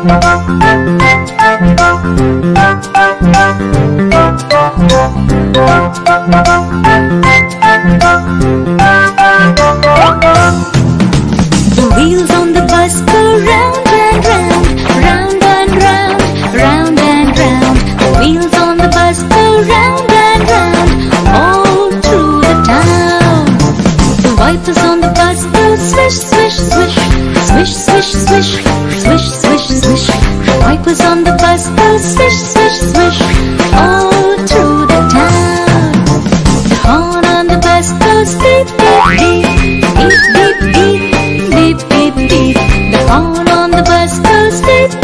The wheels on the bus go round and round, round and round, round and round. The wheels on the bus go round and round, all through the town. The wipers on the bus go swish, swish, swish, swish, swish, swish, swish, swish, swish. The wipers on the bus go swish, swish, swish, all through the town. The horn on the bus goes beep, beep, beep, beep, beep, beep. Beep, beep, beep. The horn on the bus goes beep.